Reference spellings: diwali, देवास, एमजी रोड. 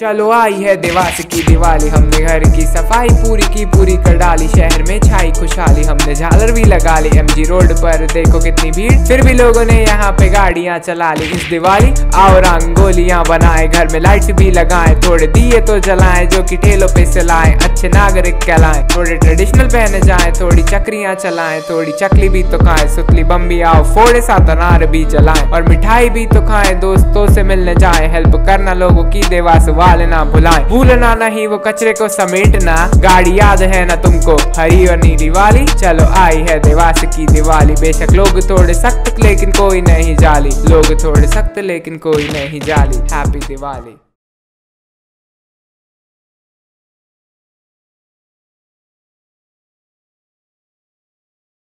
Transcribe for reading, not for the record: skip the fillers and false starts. चलो आई है देवास की दिवाली, हमने घर की सफाई पूरी कर डाली। शहर में छाई खुशहाली, हमने झालर भी लगा ली। एमजी रोड पर देखो कितनी भीड़, फिर भी लोगों ने यहाँ पे गाड़ियाँ चला ली। इस दिवाली आओ रंगोलियाँ बनाए, घर में लाइट भी लगाए, थोड़े दिए तो जलाएं, जो कि ठेलों पे चलाएं, अच्छे नागरिक कहलाएं। थोड़े ट्रेडिशनल पहने जाए, थोड़ी चक्रियाँ चलाएं, थोड़ी चकली भी तो खाएं, सुतली बम भी आओ फोड़े, साथ अनार भी जलाएं और मिठाई भी तो खाएं। दोस्तों से मिलने जाए, हेल्प करना लोगों की देवास ना भुलाएं, भूलना नहीं वो कचरे को समेटना। गाड़ी याद है ना तुमको, हरी और नीली वाली? चलो आई है देवास की दिवाली। बेशक लोग थोड़े सख्त लेकिन कोई नहीं जाली, लोग थोड़े सख्त लेकिन कोई नहीं जाली। हैप्पी दिवाली।